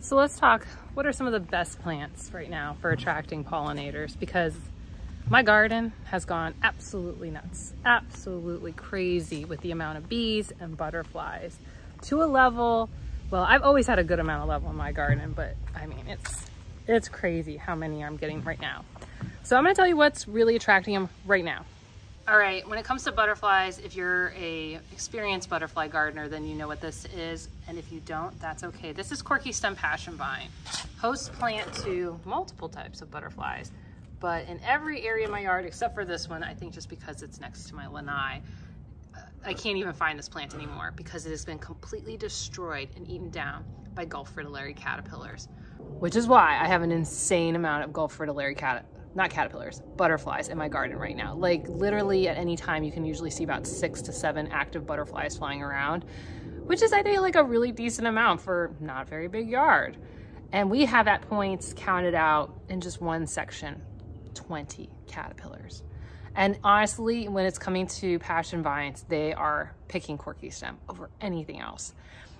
So let's talk, what are some of the best plants right now for attracting pollinators? Because my garden has gone absolutely nuts, absolutely crazy with the amount of bees and butterflies to a level. Well, I've always had a good amount of level in my garden, but I mean, it's crazy how many I'm getting right now. So I'm gonna tell you what's really attracting them right now. All right, when it comes to butterflies, if you're an experienced butterfly gardener, then you know what this is. And if you don't, that's okay. This is Corky Stem Passion Vine. Host plant to multiple types of butterflies, but in every area of my yard, except for this one, I think just because it's next to my lanai, I can't even find this plant anymore because it has been completely destroyed and eaten down by Gulf Fritillary caterpillars, which is why I have an insane amount of Gulf Fritillary butterflies in my garden right now. Like literally at any time, you can usually see about 6 to 7 active butterflies flying around, which is I think like a really decent amount for not a very big yard. And we have at points counted out in just one section, 20 caterpillars. And honestly, when it's coming to passion vines, they are picking Corky Stem over anything else.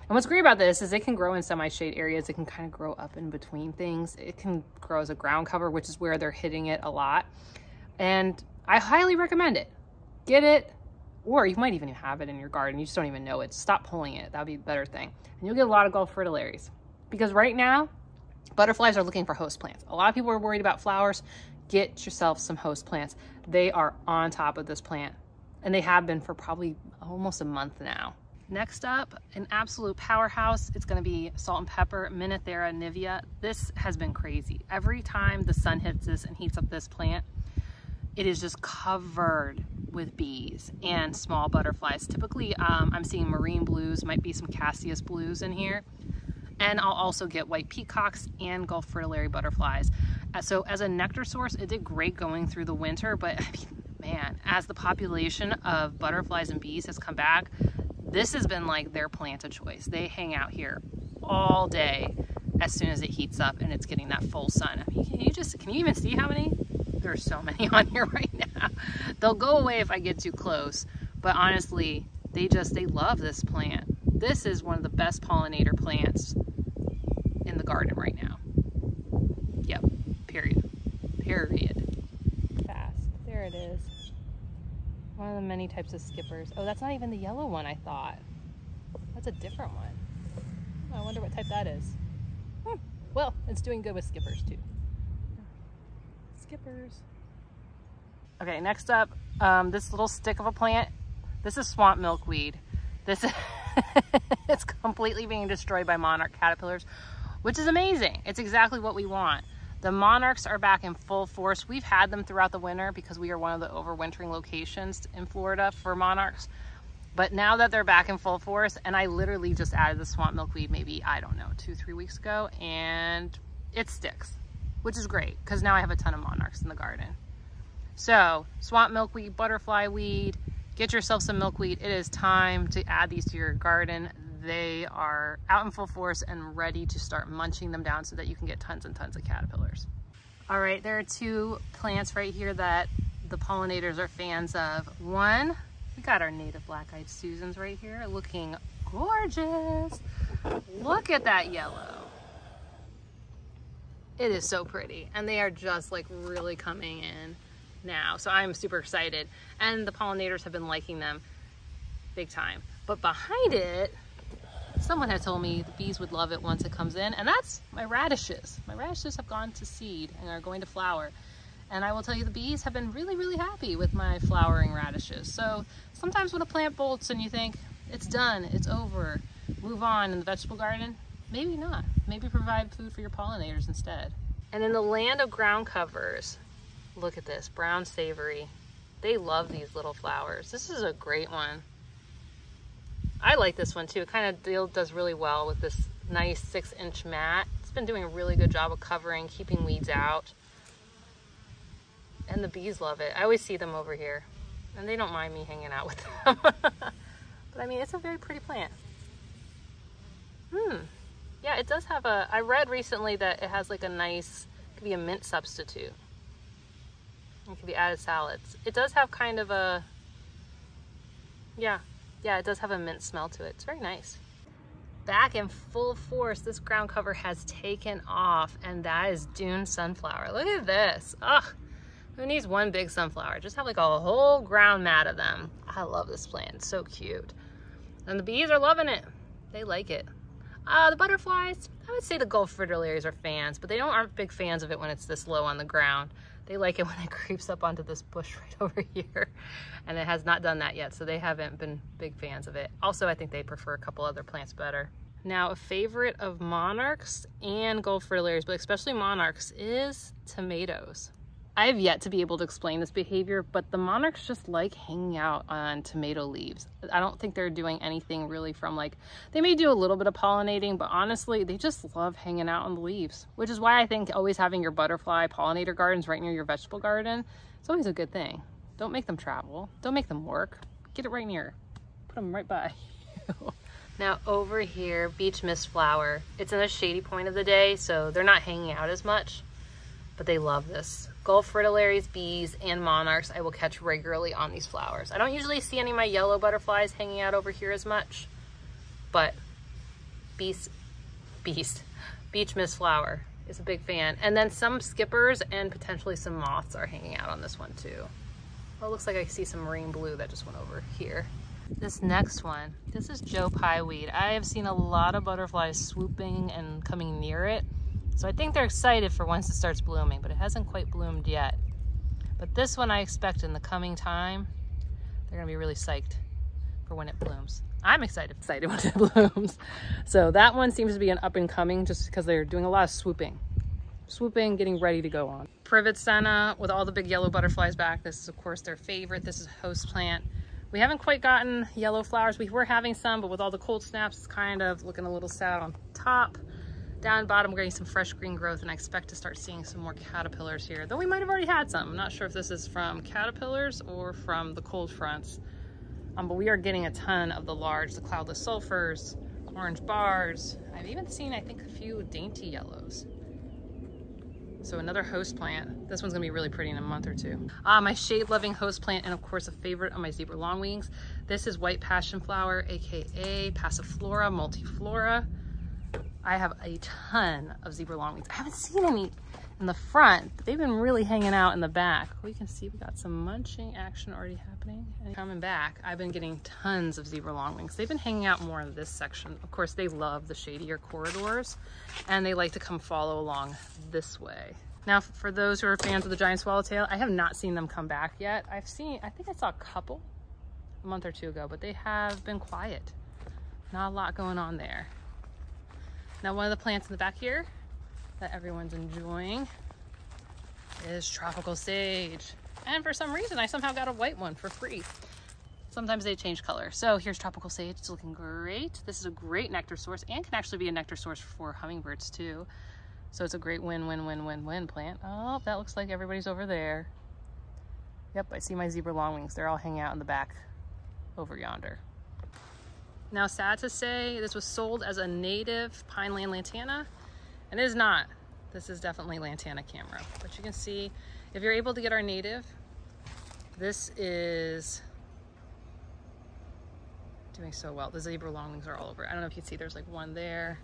And what's great about this is it can grow in semi-shade areas. It can kind of grow up in between things. It can grow as a ground cover, which is where they're hitting it a lot. And I highly recommend it. Get it, or you might even have it in your garden. You just don't even know it. Stop pulling it. That'd be a better thing. And you'll get a lot of Gulf fritillaries because right now, butterflies are looking for host plants. A lot of people are worried about flowers. Get yourself some host plants. They are on top of this plant and they have been for probably almost a month now. Next up, an absolute powerhouse. It's gonna be salt and pepper, Oenothera nivea. This has been crazy. Every time the sun hits this and heats up this plant, it is just covered with bees and small butterflies. Typically, I'm seeing marine blues, might be some Cassius blues in here. And I'll also get white peacocks and Gulf fritillary butterflies. So as a nectar source, it did great going through the winter, but I mean, man, as the population of butterflies and bees has come back, this has been like their plant of choice. They hang out here all day as soon as it heats up and it's getting that full sun. I mean, can you even see how many? There's so many on here right now. They'll go away if I get too close, but honestly, they love this plant. This is one of the best pollinator plants in the garden right now. Yep, period. Fast, there it is. One of the many types of skippers. Oh, that's not even the yellow one I thought. That's a different one. Oh, I wonder what type that is. Well, it's doing good with skippers too. Skippers. Okay, next up, this little stick of a plant. This is swamp milkweed. It's completely being destroyed by monarch caterpillars, which is amazing. It's exactly what we want. The monarchs are back in full force. We've had them throughout the winter because we are one of the overwintering locations in Florida for monarchs. But now that they're back in full force, and I literally just added the swamp milkweed maybe, I don't know, 2-3 weeks ago, and it sticks, which is great because now I have a ton of monarchs in the garden. So swamp milkweed, butterfly weed, get yourself some milkweed. It is time to add these to your garden. They are out in full force and ready to start munching them down so that you can get tons and tons of caterpillars. All right, there are 2 plants right here that the pollinators are fans of. One, we got our native black-eyed Susans right here looking gorgeous. Look at that yellow. It is so pretty. And they are just like really coming in now, so I'm super excited, and the pollinators have been liking them big time. But behind it, someone had told me the bees would love it once it comes in, and that's my radishes. My radishes have gone to seed and are going to flower, and I will tell you the bees have been really, really happy with my flowering radishes. So sometimes when a plant bolts and you think it's done, it's over, move on in the vegetable garden, maybe not. Maybe provide food for your pollinators instead. And in the land of ground covers, look at this, brown savory. They love these little flowers. This is a great one. I like this one too. It kind of does really well with this nice 6-inch mat. It's been doing a really good job of covering, keeping weeds out. And the bees love it. I always see them over here and they don't mind me hanging out with them. But I mean, it's a very pretty plant. Yeah, it does have a, I read recently that it has like a nice, it could be a mint substitute. It can be added salads. It does have kind of a, yeah, it does have a mint smell to it. It's very nice. back in full force. This ground cover has taken off, and that is Dune sunflower. Look at this. Ugh, who needs one big sunflower? Just have like a whole ground mat of them. I love this plant, it's so cute. And the bees are loving it. They like it. The butterflies, I would say the Gulf Fritillaries are fans, but they aren't big fans of it when it's this low on the ground. They like it when it creeps up onto this bush right over here, and it has not done that yet, so they haven't been big fans of it. Also, I think they prefer a couple other plants better. Now, a favorite of monarchs and Gulf Fritillaries, but especially monarchs, is tomatoes. I have yet to be able to explain this behavior, but the monarchs just like hanging out on tomato leaves. I don't think they're doing anything really from like, they may do a little bit of pollinating, but honestly, they just love hanging out on the leaves, which is why I think always having your butterfly pollinator gardens right near your vegetable garden is always a good thing. Don't make them travel. Don't make them work. Get it right near. Put them right by you. Now over here, Beach Mistflower. It's in a shady point of the day, so they're not hanging out as much, but they love this. Gulf Fritillaries, bees, and monarchs I will catch regularly on these flowers. I don't usually see any of my yellow butterflies hanging out over here as much, but Beach Mistflower is a big fan. And then some skippers and potentially some moths are hanging out on this one too. Oh, it looks like I see some marine blue that just went over here. This next one, this is Joe Pye weed. I have seen a lot of butterflies swooping and coming near it. So I think they're excited for once it starts blooming, but it hasn't quite bloomed yet. But this one I expect in the coming time, they're gonna be really psyched for when it blooms. I'm excited when it blooms. So that one seems to be an up and coming just because they're doing a lot of swooping, getting ready to go on. Privet Senna with all the big yellow butterflies back. This is of course their favorite. This is a host plant. We haven't quite gotten yellow flowers. We were having some, but with all the cold snaps, it's kind of looking a little sad on top. Down bottom, we're getting some fresh green growth, and I expect to start seeing some more caterpillars here, though we might have already had some. I'm not sure if this is from caterpillars or from the cold fronts, but we are getting a ton of the cloudless sulfurs, orange bars. I've even seen, I think, a few dainty yellows. So another host plant. This one's gonna be really pretty in a month or two. My shade-loving host plant, and of course a favorite of my zebra longwings. This is white passion flower, AKA Passiflora multiflora. I have a ton of zebra longwings. I haven't seen any in the front, but they've been really hanging out in the back. We can see we got some munching action already happening. And coming back, I've been getting tons of zebra longwings. They've been hanging out more in this section. Of course, they love the shadier corridors, and they like to come follow along this way. Now, for those who are fans of the giant swallowtail, I have not seen them come back yet. I think I saw a couple a month or two ago, but they have been quiet. Not a lot going on there. Now, one of the plants in the back here that everyone's enjoying is tropical sage. And for some reason, I somehow got a white one for free. Sometimes they change color. So here's tropical sage, it's looking great. This is a great nectar source and can actually be a nectar source for hummingbirds too. So it's a great win-win-win-win-win plant. Oh, that looks like everybody's over there. Yep, I see my zebra longwings. They're all hanging out in the back over yonder. Now, sad to say, this was sold as a native Pineland Lantana, and it is not. This is definitely Lantana camera. But you can see, if you're able to get our native, this is doing so well. The zebra longwings are all over it. I don't know if you can see, there's like one there,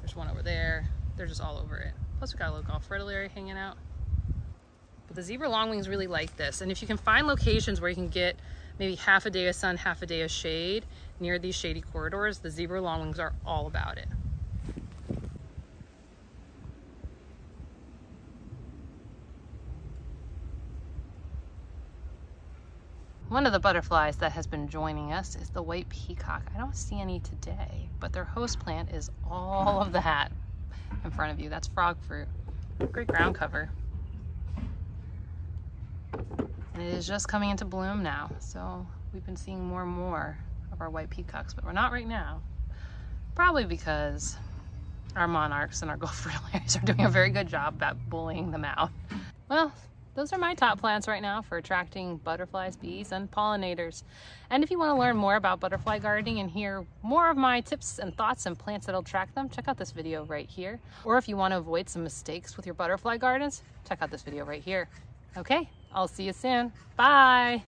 there's one over there. They're just all over it. Plus we got a little Gulf Fritillary hanging out. But the zebra longwings really like this. And if you can find locations where you can get maybe half a day of sun, half a day of shade near these shady corridors, the zebra longwings are all about it. One of the butterflies that has been joining us is the white peacock. I don't see any today, but their host plant is all of that in front of you. That's frog fruit. Great ground cover. And it is just coming into bloom now. So we've been seeing more and more of our white peacocks, but we're not right now. Probably because our monarchs and our Gulf Fritillaries are doing a very good job at bullying them out. Well, those are my top plants right now for attracting butterflies, bees, and pollinators. And if you want to learn more about butterfly gardening and hear more of my tips and thoughts and plants that'll attract them, check out this video right here. Or if you want to avoid some mistakes with your butterfly gardens, check out this video right here. Okay, I'll see you soon. Bye.